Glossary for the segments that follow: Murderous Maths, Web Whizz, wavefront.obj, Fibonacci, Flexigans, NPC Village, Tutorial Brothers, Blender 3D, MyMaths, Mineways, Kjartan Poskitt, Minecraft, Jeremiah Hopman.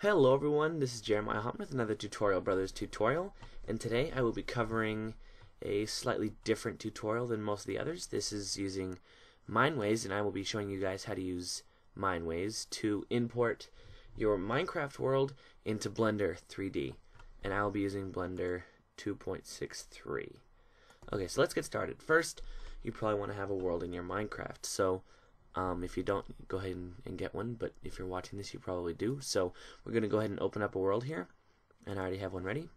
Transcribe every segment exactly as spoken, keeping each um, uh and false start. Hello everyone, this is Jeremiah Hopman with another Tutorial Brothers tutorial, and today I will be covering a slightly different tutorial than most of the others. This is using Mineways, and I will be showing you guys how to use Mineways to import your Minecraft world into Blender three D, and I will be using Blender two point six three. Okay, so let's get started. First, you probably want to have a world in your Minecraft, so Um, if you don't, go ahead and, and get one, but if you're watching this, you probably do. So we're going to go ahead and open up a world here, and I already have one ready.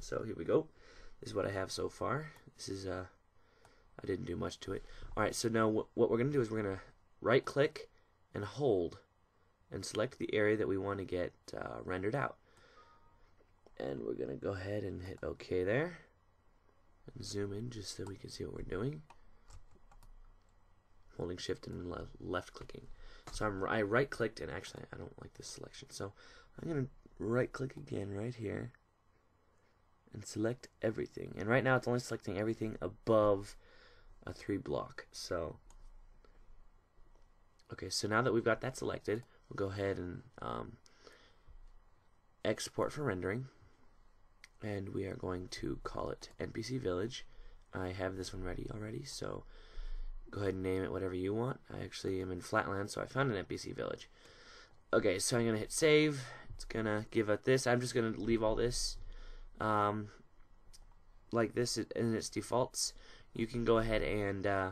So here we go. This is what I have so far. This is, uh, I didn't do much to it. Alright, so now wh what we're going to do is we're going to right-click and hold and select the area that we want to get uh, rendered out. And we're going to go ahead and hit OK there. And zoom in just so we can see what we're doing. Holding shift and le left clicking. So I'm, I right clicked, and actually I don't like this selection, so I'm going to right click again right here and select everything. And right now it's only selecting everything above a three block. So okay, so now that we've got that selected, we'll go ahead and um, export for rendering, and we are going to call it N P C Village. I have this one ready already, so go ahead and name it whatever you want. I actually am in Flatland, so I found an N P C village. Okay, so I'm going to hit save. It's going to give us this. I'm just going to leave all this um, like this in its defaults. You can go ahead and uh,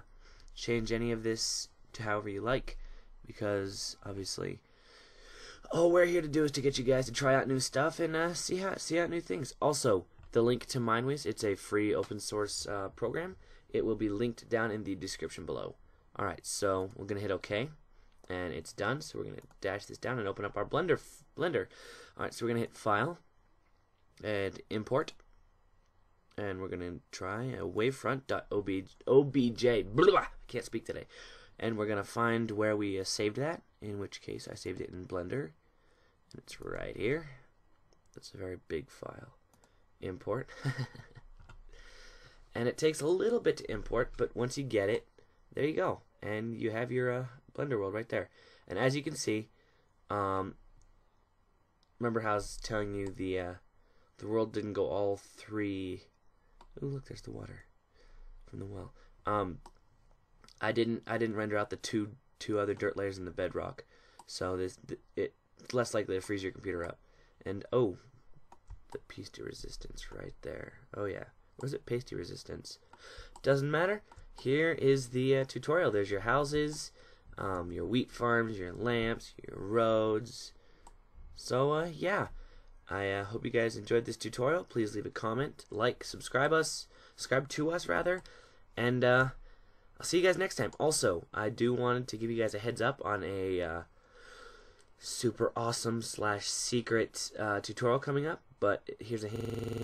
change any of this to however you like, because obviously all we're here to do is to get you guys to try out new stuff and uh, see how see out new things. Also, the link to Mineways, it's a free open source uh, program. It will be linked down in the description below. Alright, so we're going to hit OK, and it's done. So we're going to dash this down and open up our Blender. Blender. Alright, so we're going to hit File and Import, and we're going to try a wavefront.obj. Blah, I can't speak today. And we're going to find where we uh, saved that, in which case I saved it in Blender. And it's right here. That's a very big file. Import and it takes a little bit to import, but once you get it, there you go, and you have your uh, Blender world right there. And as you can see, um, remember how I was telling you the uh, the world didn't go all three. Ooh, look, there's the water from the well. um, I didn't I didn't render out the two two other dirt layers in the bedrock, so this th it it's less likely to freeze your computer up. And oh, the pasty resistance right there. Oh yeah, what is it? Pasty resistance. Doesn't matter. Here is the uh, tutorial. There's your houses, um, your wheat farms, your lamps, your roads. So uh, yeah, I uh, hope you guys enjoyed this tutorial. Please leave a comment, like, subscribe us, subscribe to us rather, and uh, I'll see you guys next time. Also, I do wanted to give you guys a heads up on a uh, super awesome slash secret uh, tutorial coming up. But here's a hint.